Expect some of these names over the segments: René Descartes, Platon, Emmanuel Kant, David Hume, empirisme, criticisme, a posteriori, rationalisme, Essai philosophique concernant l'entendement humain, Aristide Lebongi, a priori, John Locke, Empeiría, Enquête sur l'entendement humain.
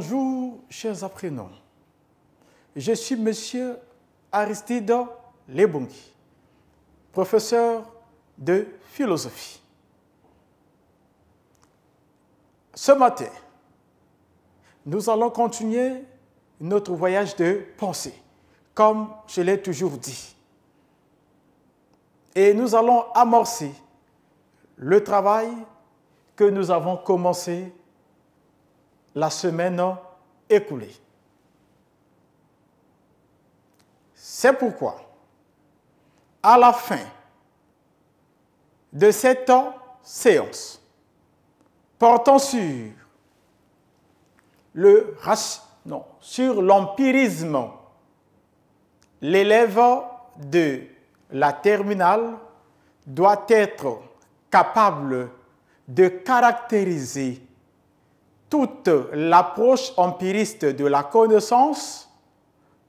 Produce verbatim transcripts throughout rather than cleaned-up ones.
Bonjour, chers apprenants. Je suis monsieur Aristide Lebongi, professeur de philosophie. Ce matin, nous allons continuer notre voyage de pensée, comme je l'ai toujours dit. Et nous allons amorcer le travail que nous avons commencé la semaine écoulée. C'est pourquoi, à la fin de cette séance, portant sur le non, sur l'empirisme, l'élève de la terminale doit être capable de caractériser toute l'approche empiriste de la connaissance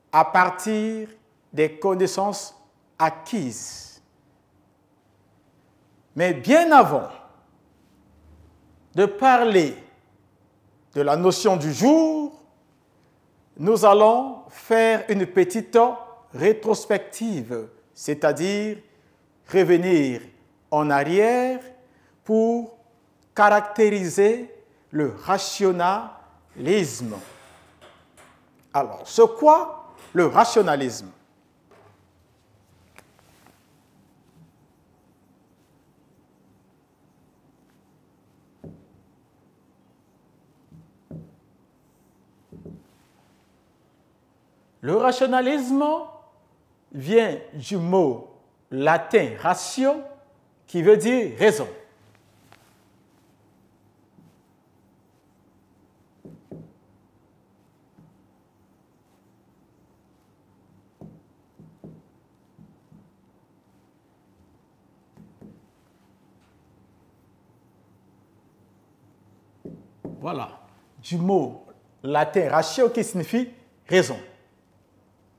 à partir des connaissances acquises. Mais bien avant de parler de la notion du jour, nous allons faire une petite rétrospective, c'est-à-dire revenir en arrière pour caractériser le rationalisme. Alors, c'est quoi le rationalisme? Le rationalisme vient du mot latin « ratio » qui veut dire « raison ». Voilà, du mot latin « ratio » qui signifie « raison ».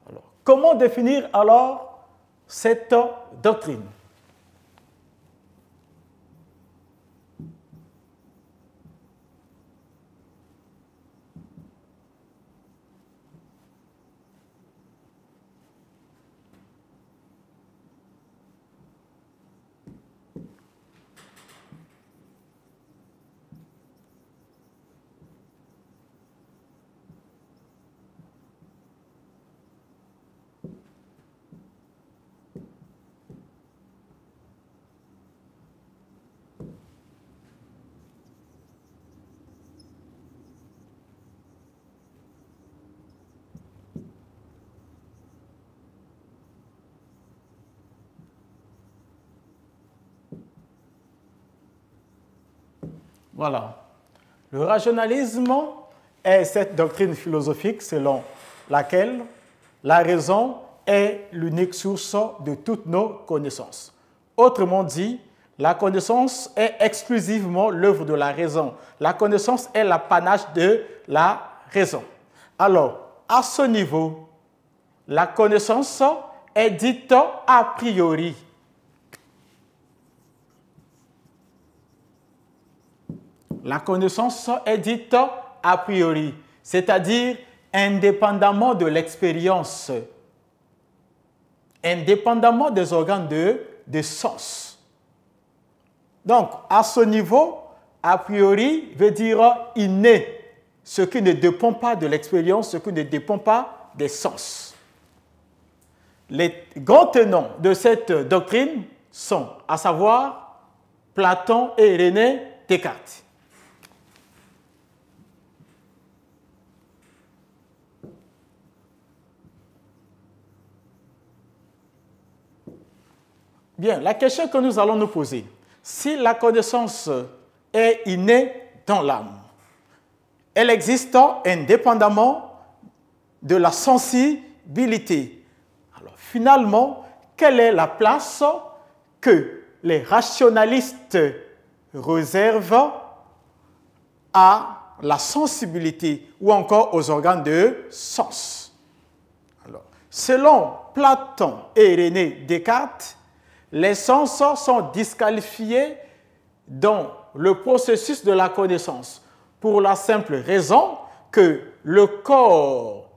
Alors, comment définir alors cette doctrine? Voilà. Le rationalisme est cette doctrine philosophique selon laquelle la raison est l'unique source de toutes nos connaissances. Autrement dit, la connaissance est exclusivement l'œuvre de la raison. La connaissance est l'apanage de la raison. Alors, à ce niveau, la connaissance est dite a priori. La connaissance est dite a priori, c'est-à-dire indépendamment de l'expérience, indépendamment des organes de, de sens. Donc, à ce niveau, a priori veut dire inné, ce qui ne dépend pas de l'expérience, ce qui ne dépend pas des sens. Les grands tenants de cette doctrine sont, à savoir, Platon et René Descartes. Bien, la question que nous allons nous poser, si la connaissance est innée dans l'âme, elle existe indépendamment de la sensibilité. Alors finalement, quelle est la place que les rationalistes réservent à la sensibilité ou encore aux organes de sens? Alors, selon Platon et René Descartes, les sens sont disqualifiés dans le processus de la connaissance pour la simple raison que le corps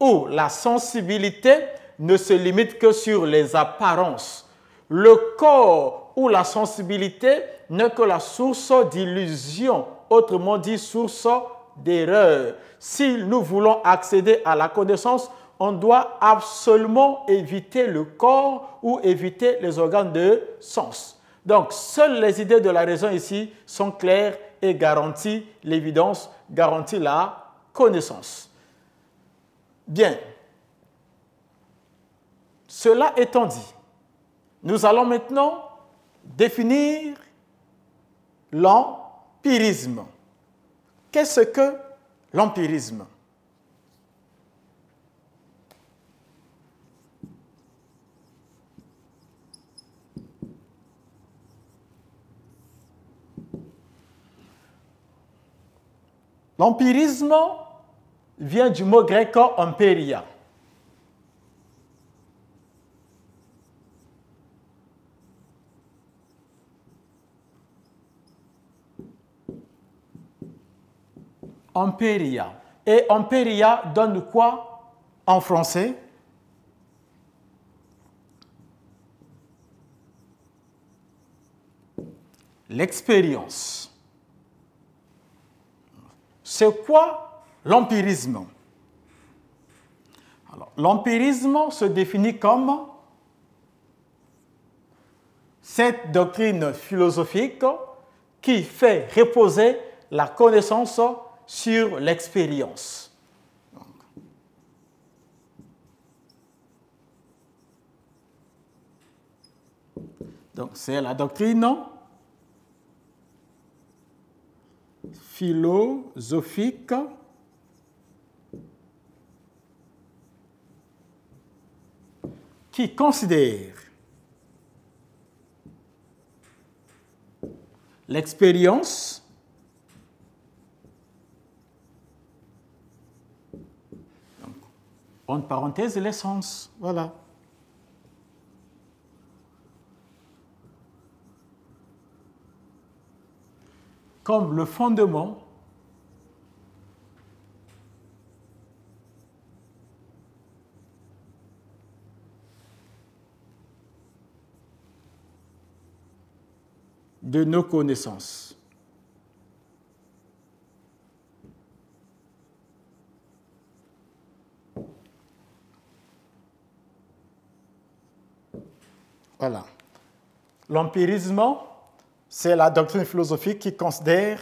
ou la sensibilité ne se limite que sur les apparences. Le corps ou la sensibilité n'est que la source d'illusion, autrement dit source d'erreur. Si nous voulons accéder à la connaissance, on doit absolument éviter le corps ou éviter les organes de sens. Donc, seules les idées de la raison ici sont claires et garantissent l'évidence, garantissent la connaissance. Bien. Cela étant dit, nous allons maintenant définir l'empirisme. Qu'est-ce que l'empirisme? L'empirisme vient du mot grec « empeiría ». Empeiría. Et empeiría donne quoi en français? L'expérience. C'est quoi l'empirisme? L'empirisme se définit comme cette doctrine philosophique qui fait reposer la connaissance sur l'expérience. Donc, c'est la doctrine philosophique qui considère l'expérience entre parenthèses l'essence, voilà. Comme le fondement de nos connaissances. Voilà. L'empirisme, c'est la doctrine philosophique qui considère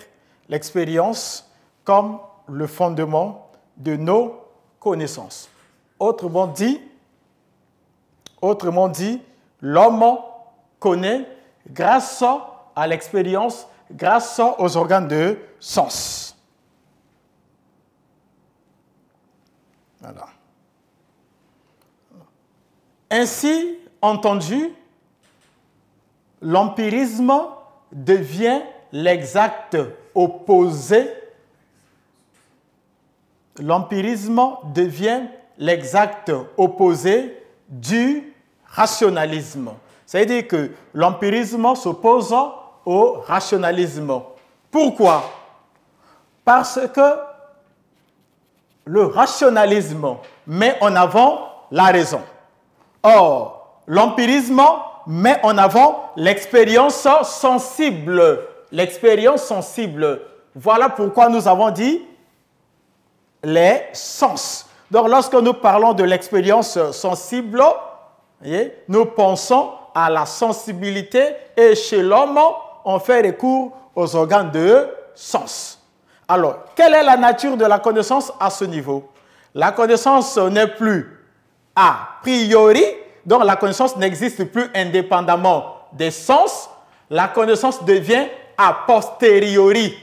l'expérience comme le fondement de nos connaissances. Autrement dit, autrement dit, l'homme connaît grâce à l'expérience, grâce aux organes de sens. Voilà. Ainsi entendu, l'empirisme devient l'exact opposé. L'empirisme devient l'exact opposé du rationalisme. C'est-à-dire que l'empirisme s'oppose au rationalisme. Pourquoi? Parce que le rationalisme met en avant la raison. Or, l'empirisme met en avant l'expérience sensible. L'expérience sensible. Voilà pourquoi nous avons dit les sens. Donc, lorsque nous parlons de l'expérience sensible, voyez, nous pensons à la sensibilité et chez l'homme, on fait recours aux organes de sens. Alors, quelle est la nature de la connaissance à ce niveau? La connaissance n'est plus a priori. Donc, la connaissance n'existe plus indépendamment des sens. La connaissance devient a posteriori.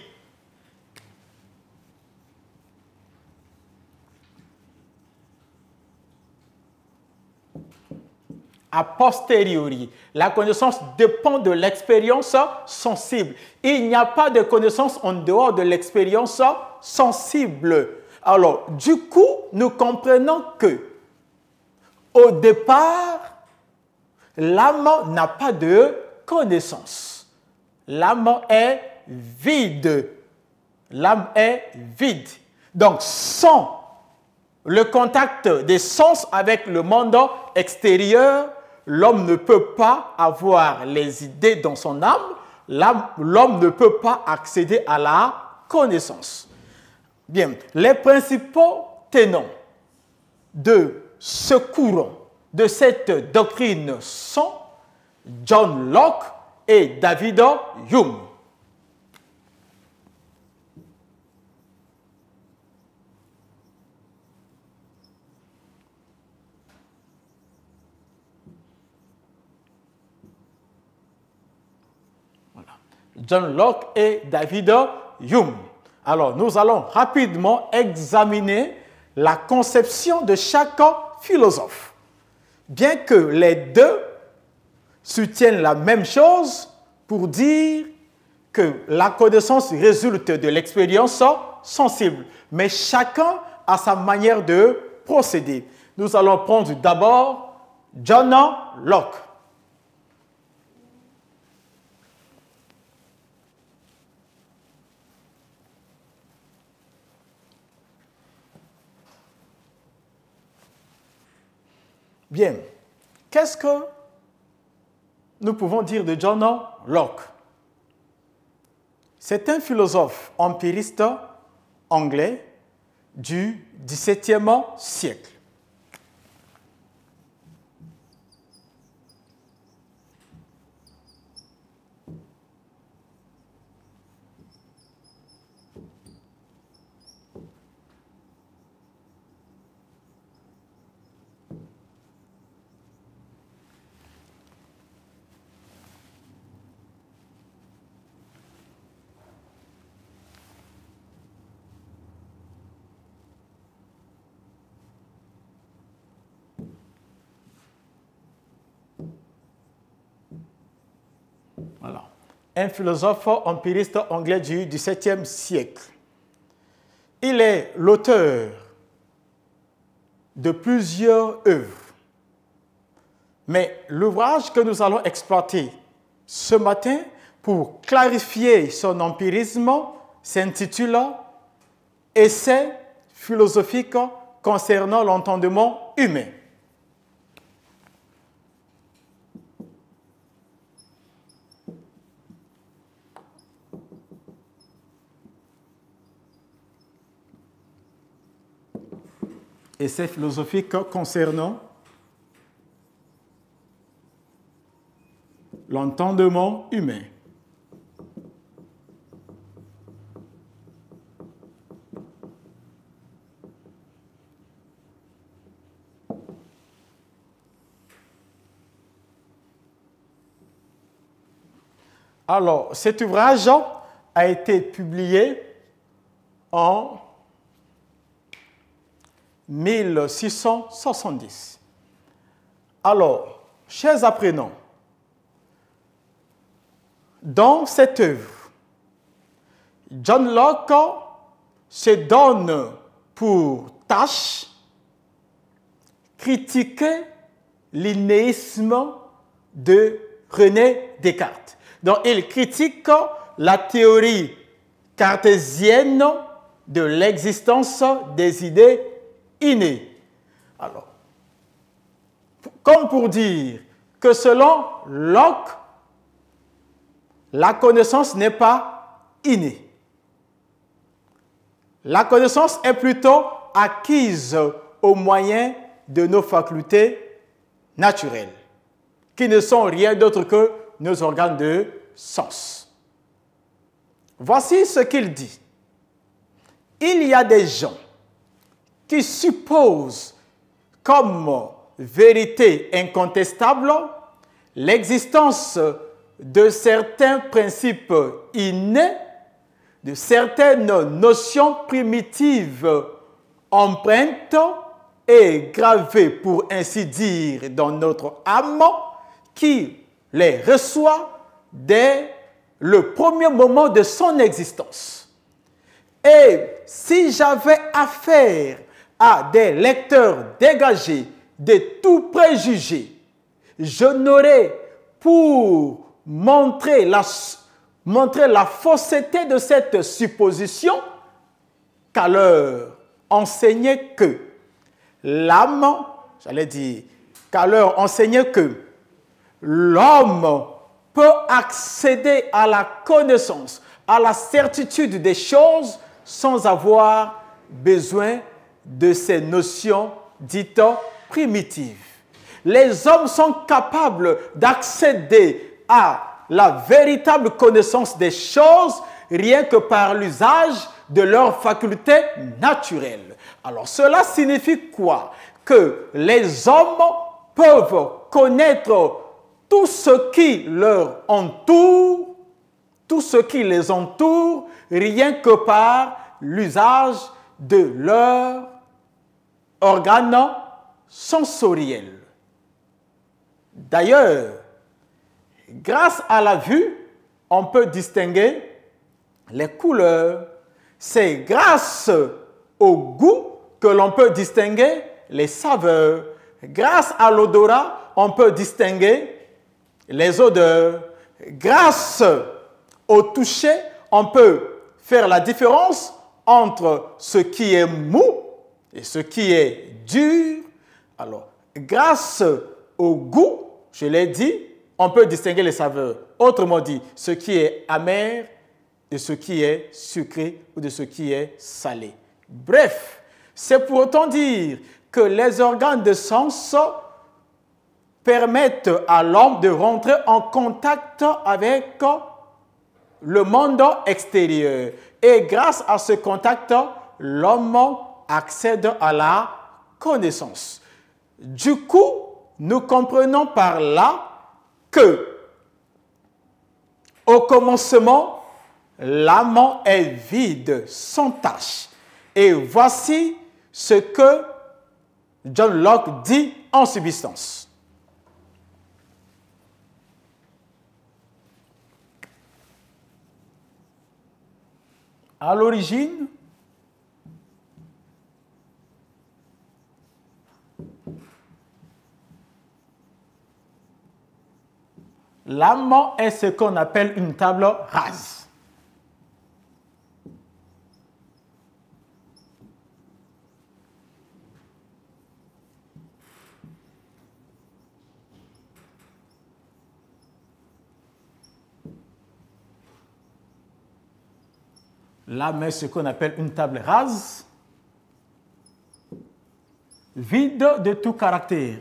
A posteriori. La connaissance dépend de l'expérience sensible. Il n'y a pas de connaissance en dehors de l'expérience sensible. Alors, du coup, nous comprenons que au départ, l'âme n'a pas de connaissance. L'âme est vide. L'âme est vide. Donc, sans le contact des sens avec le monde extérieur, l'homme ne peut pas avoir les idées dans son âme, l'homme ne peut pas accéder à la connaissance. Bien, les principaux tenants de ce courant, de cette doctrine sont John Locke et David Hume. Voilà. John Locke et David Hume. Alors, nous allons rapidement examiner la conception de chaque philosophe. Bien que les deux soutiennent la même chose pour dire que la connaissance résulte de l'expérience sensible, mais chacun a sa manière de procéder. Nous allons prendre d'abord John Locke. Bien, qu'est-ce que nous pouvons dire de John Locke? C'est un philosophe empiriste anglais du dix-septième siècle. Un philosophe empiriste anglais du dix-septième siècle. Il est l'auteur de plusieurs œuvres. Mais l'ouvrage que nous allons exploiter ce matin pour clarifier son empirisme s'intitule « Essai philosophique concernant l'entendement humain ». Essai philosophique concernant l'entendement humain. Alors, cet ouvrage a été publié en mille six cent soixante-dix. Alors, chers apprenants, dans cette œuvre, John Locke se donne pour tâche critiquer l'inéisme de René Descartes. Donc, il critique la théorie cartésienne de l'existence des idées inné. Alors, comme pour dire que selon Locke, la connaissance n'est pas innée. La connaissance est plutôt acquise au moyen de nos facultés naturelles, qui ne sont rien d'autre que nos organes de sens. Voici ce qu'il dit. Il y a des gens qui suppose comme vérité incontestable l'existence de certains principes innés, de certaines notions primitives empreintes et gravées, pour ainsi dire, dans notre âme, qui les reçoit dès le premier moment de son existence. Et si j'avais affaire à des lecteurs dégagés de tout préjugé, je n'aurais pour montrer la, montrer la fausseté de cette supposition Caleur enseignait que l'âme, j'allais dire, Caleur enseignait que l'homme peut accéder à la connaissance, à la certitude des choses sans avoir besoin de ces notions dites primitives. Les hommes sont capables d'accéder à la véritable connaissance des choses rien que par l'usage de leurs facultés naturelles. Alors cela signifie quoi? Que les hommes peuvent connaître tout ce qui leur entoure, tout ce qui les entoure, rien que par l'usage de leurs organes sensoriels. D'ailleurs, grâce à la vue, on peut distinguer les couleurs. C'est grâce au goût que l'on peut distinguer les saveurs. Grâce à l'odorat, on peut distinguer les odeurs. Grâce au toucher, on peut faire la différence entre ce qui est mou et ce qui est dur. Alors, grâce au goût, je l'ai dit, on peut distinguer les saveurs. Autrement dit, ce qui est amer de ce qui est sucré ou de ce qui est salé. Bref, c'est pour autant dire que les organes de sens permettent à l'homme de rentrer en contact avec le monde extérieur. Et grâce à ce contact, l'homme accède à la connaissance. Du coup, nous comprenons par là que, au commencement, l'âme est vide, sans tâche. Et voici ce que John Locke dit en substance. À l'origine, l'âme est ce qu'on appelle une table rase. L'âme est ce qu'on appelle une table rase, vide de tout caractère.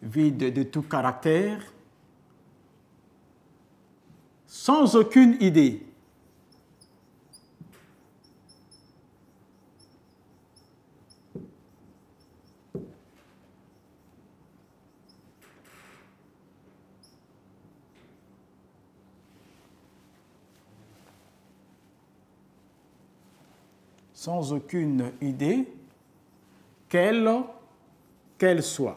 Vide de tout caractère, sans aucune idée. sans aucune idée, quelle qu'elle soit.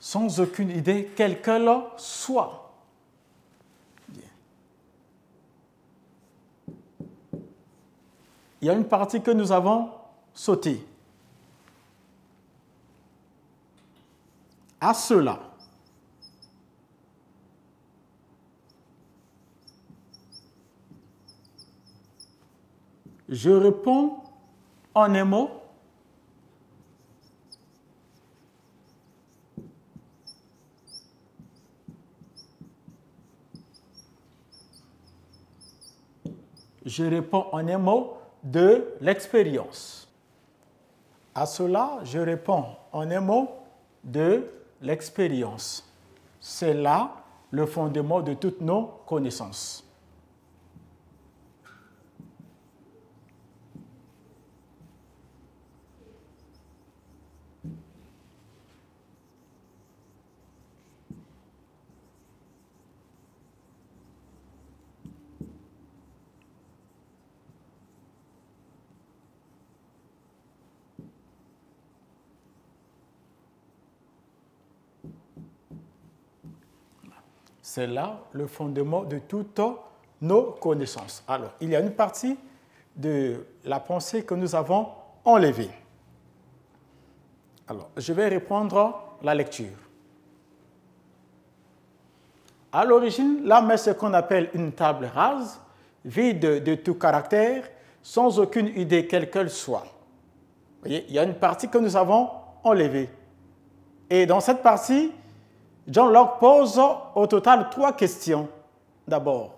Sans aucune idée, quelle qu'elle soit. Bien. Il y a une partie que nous avons sautée. À cela, je réponds en un mot je réponds en un mot de l'expérience. À cela, je réponds en un mot de l'expérience. C'est là le fondement de toutes nos connaissances. C'est là le fondement de toutes nos connaissances. Alors, il y a une partie de la pensée que nous avons enlevée. Alors, je vais reprendre la lecture. À l'origine, l'âme est ce qu'on appelle une table rase, vide de tout caractère, sans aucune idée quelle qu'elle soit. Vous voyez, il y a une partie que nous avons enlevée. Et dans cette partie, John Locke pose au total trois questions. D'abord,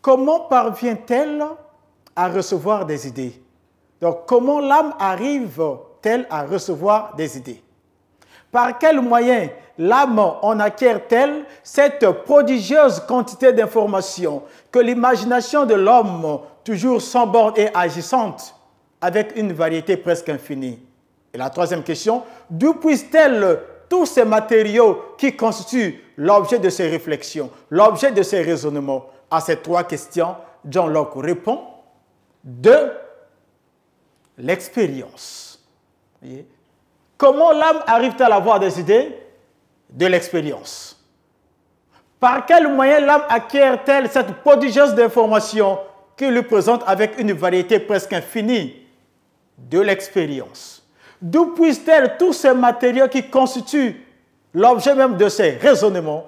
comment parvient-elle à recevoir des idées? Donc, comment l'âme arrive-t-elle à recevoir des idées? Par quels moyens l'âme en acquiert-elle cette prodigieuse quantité d'informations que l'imagination de l'homme, toujours sans borne et agissante, avec une variété presque infinie? Et la troisième question, d'où puissent-elles tous ces matériaux qui constituent l'objet de ses réflexions, l'objet de ses raisonnements? À ces trois questions, John Locke répond de l'expérience. Comment l'âme arrive-t-elle à avoir des idées? De l'expérience. Par quel moyen l'âme acquiert-elle cette prodigieuse d'informations qui lui présente avec une variété presque infinie? De l'expérience. D'où puissent-elles tous ces matériaux qui constituent l'objet même de ces raisonnements?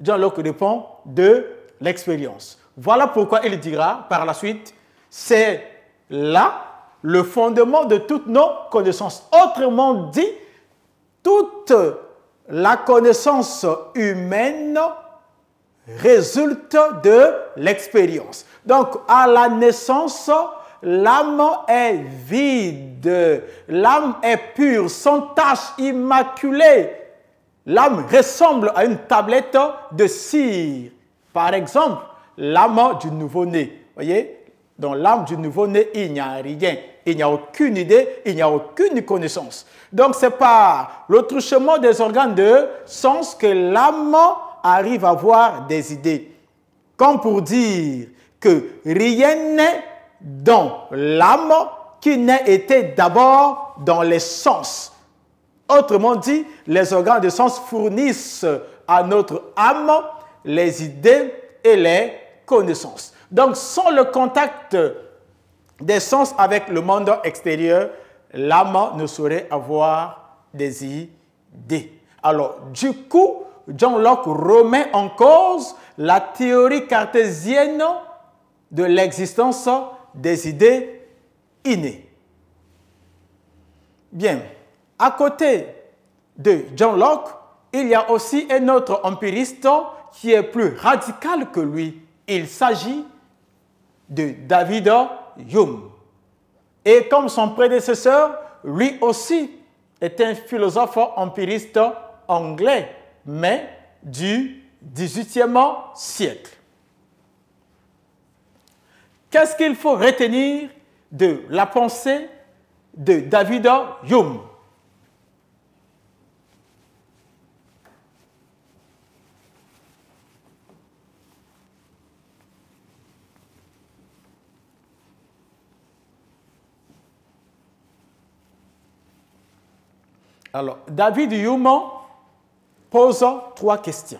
John Locke répond de l'expérience. Voilà pourquoi il dira par la suite, c'est là le fondement de toutes nos connaissances. Autrement dit, toute la connaissance humaine résulte de l'expérience. Donc, à la naissance, l'âme est vide, l'âme est pure, sans tache, immaculée. L'âme ressemble à une tablette de cire. Par exemple, l'âme du nouveau-né. Voyez, dans l'âme du nouveau-né, il n'y a rien. Il n'y a aucune idée, il n'y a aucune connaissance. Donc, c'est par le truchement des organes de sens que l'âme arrive à avoir des idées. Comme pour dire que rien n'est dans l'âme qui n'a été d'abord dans les sens. Autrement dit, les organes de sens fournissent à notre âme les idées et les connaissances. Donc, sans le contact des sens avec le monde extérieur, l'âme ne saurait avoir des idées. Alors, du coup, John Locke remet en cause la théorie cartésienne de l'existence des idées innées. Bien, à côté de John Locke, il y a aussi un autre empiriste qui est plus radical que lui. Il s'agit de David Hume. Et comme son prédécesseur, lui aussi est un philosophe empiriste anglais, mais du dix-huitième siècle. Qu'est-ce qu'il faut retenir de la pensée de David Hume? Alors, David Hume pose trois questions.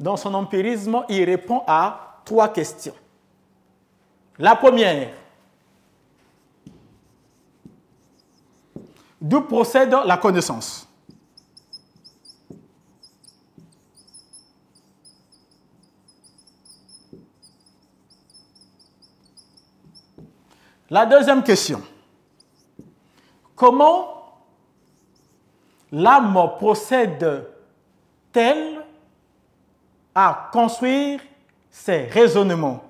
Dans son empirisme, il répond à trois questions. La première, d'où procède la connaissance? La deuxième question, comment l'âme procède-t-elle à construire ses raisonnements?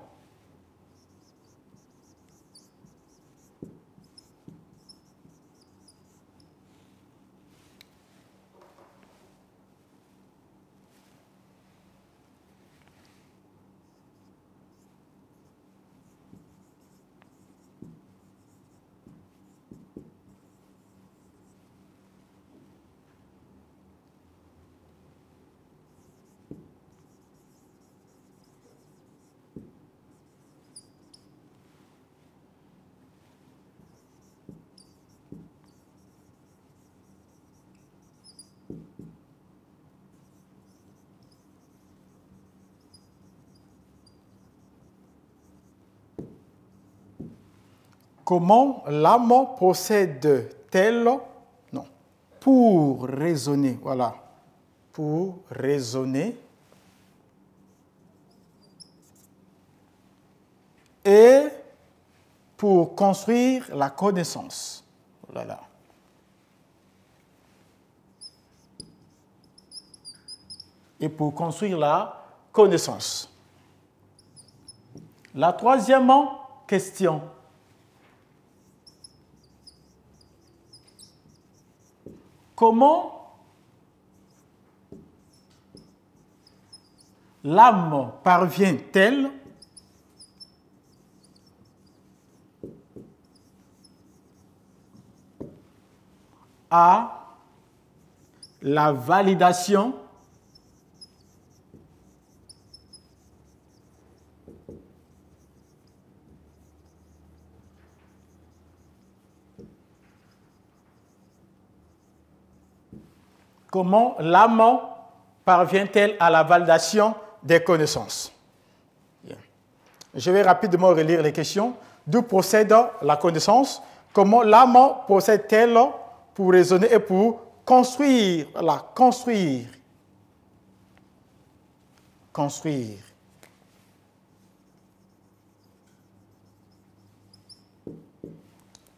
Comment l'âme possède-t-elle? Non. Pour raisonner, voilà. Pour raisonner. Et pour construire la connaissance. Oh là là. Et pour construire la connaissance. La troisième question. Comment l'âme parvient-elle à la validation Comment l'âme parvient-elle à la validation des connaissances? Je vais rapidement relire les questions. D'où procède la connaissance? Comment l'âme possède-t-elle pour raisonner et pour construire, la construire, construire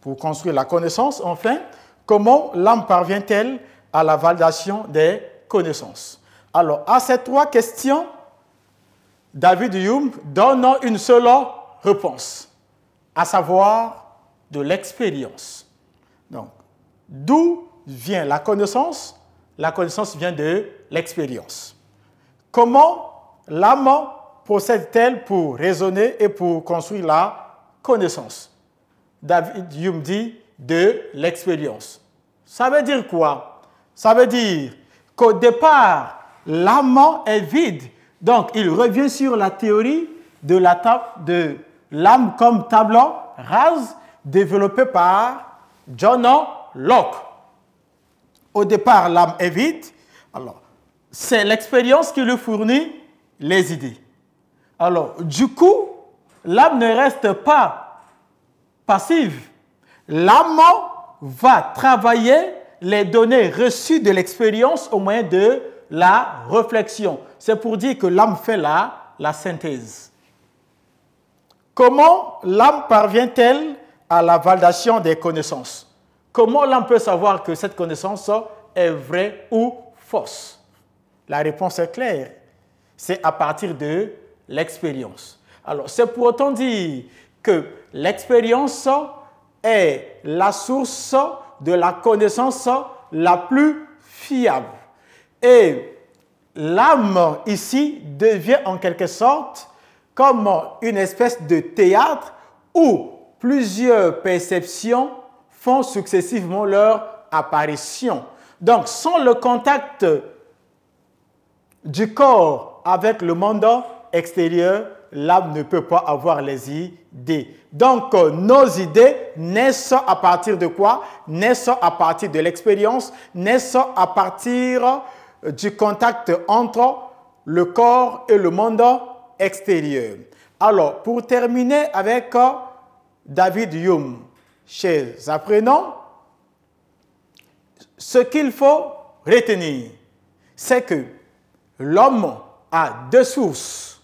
pour construire la connaissance? Enfin, comment l'âme parvient-elle à la validation des connaissances? Alors, à ces trois questions, David Hume donne une seule réponse, à savoir de l'expérience. Donc, d'où vient la connaissance? La connaissance vient de l'expérience. Comment l'âme procède-t-elle pour raisonner et pour construire la connaissance? David Hume dit de l'expérience. Ça veut dire quoi? Ça veut dire qu'au départ, l'âme est vide. Donc, il revient sur la théorie de l'âme ta comme table rase développée par John Locke. Au départ, l'âme est vide. Alors, c'est l'expérience qui lui fournit les idées. Alors, du coup, l'âme ne reste pas passive. L'âme va travailler les données reçues de l'expérience au moyen de la réflexion. C'est pour dire que l'âme fait la, la synthèse. Comment l'âme parvient-elle à la validation des connaissances? Comment l'âme peut savoir que cette connaissance est vraie ou fausse? La réponse est claire. C'est à partir de l'expérience. Alors, c'est pour autant dire que l'expérience est la source de la connaissance la plus fiable. Et l'âme ici devient en quelque sorte comme une espèce de théâtre où plusieurs perceptions font successivement leur apparition. Donc, sans le contact du corps avec le monde extérieur, l'âme ne peut pas avoir les idées. Donc, nos idées naissent à partir de quoi? Naissent à partir de l'expérience, naissent à partir du contact entre le corps et le monde extérieur. Alors, pour terminer avec David Hume, chers apprenants, ce qu'il faut retenir, c'est que l'homme a deux sources.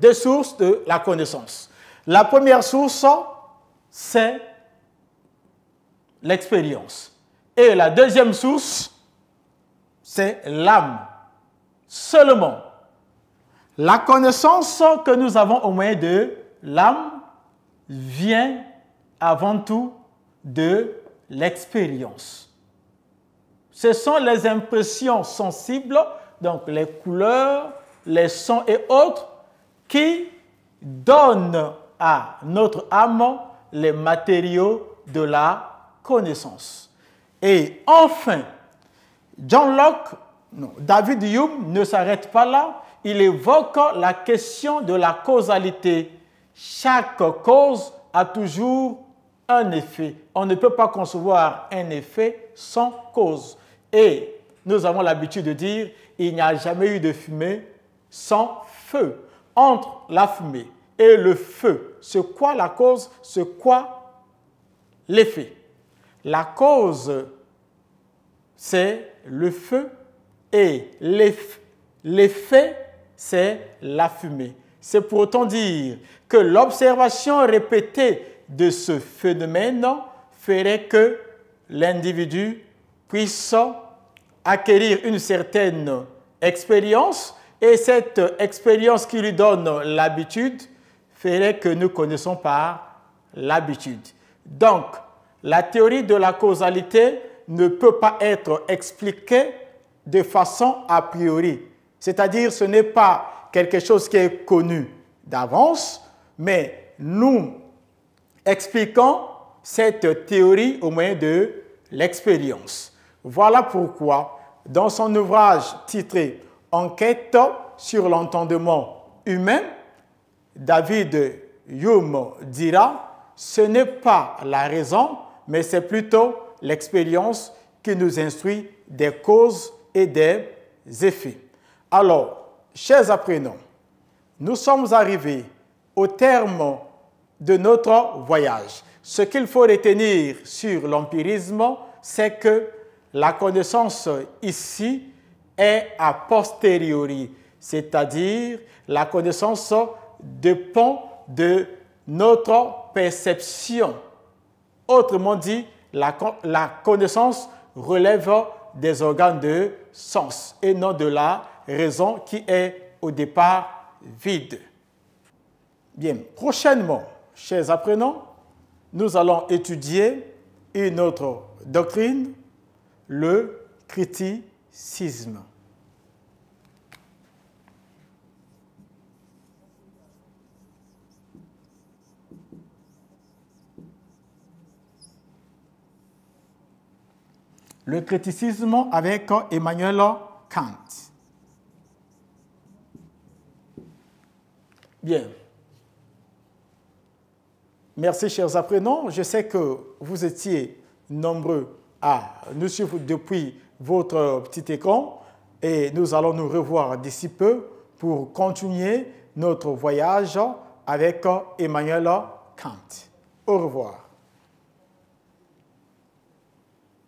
Deux sources de la connaissance. La première source, c'est l'expérience. Et la deuxième source, c'est l'âme. Seulement, la connaissance que nous avons au moyen de l'âme vient avant tout de l'expérience. Ce sont les impressions sensibles, donc les couleurs, les sons et autres, qui donne à notre âme les matériaux de la connaissance. Et enfin, John Locke, non, David Hume ne s'arrête pas là, il évoque la question de la causalité. Chaque cause a toujours un effet. On ne peut pas concevoir un effet sans cause. Et nous avons l'habitude de dire, il n'y a jamais eu de fumée sans feu. Entre la fumée et le feu. C'est quoi la cause? C'est quoi l'effet? La cause, c'est le feu et l'effet, c'est la fumée. C'est pour autant dire que l'observation répétée de ce phénomène ferait que l'individu puisse acquérir une certaine expérience et cette expérience qui lui donne l'habitude ferait que nous connaissons par l'habitude. Donc, la théorie de la causalité ne peut pas être expliquée de façon a priori. C'est-à-dire, ce n'est pas quelque chose qui est connu d'avance, mais nous expliquons cette théorie au moyen de l'expérience. Voilà pourquoi, dans son ouvrage titré « Enquête sur l'entendement humain », David Hume dira « Ce n'est pas la raison, mais c'est plutôt l'expérience qui nous instruit des causes et des effets. » Alors, chers apprenants, nous sommes arrivés au terme de notre voyage. Ce qu'il faut retenir sur l'empirisme, c'est que la connaissance ici est a posteriori, c'est-à-dire la connaissance dépend de notre perception. Autrement dit, la, la connaissance relève des organes de sens et non de la raison qui est au départ vide. Bien, prochainement, chers apprenants, nous allons étudier une autre doctrine, le criticisme. Le criticisme avec Emmanuel Kant. Bien. Merci, chers apprenants. Je sais que vous étiez nombreux à nous suivre depuis votre petit écran et nous allons nous revoir d'ici peu pour continuer notre voyage avec Emmanuel Kant. Au revoir.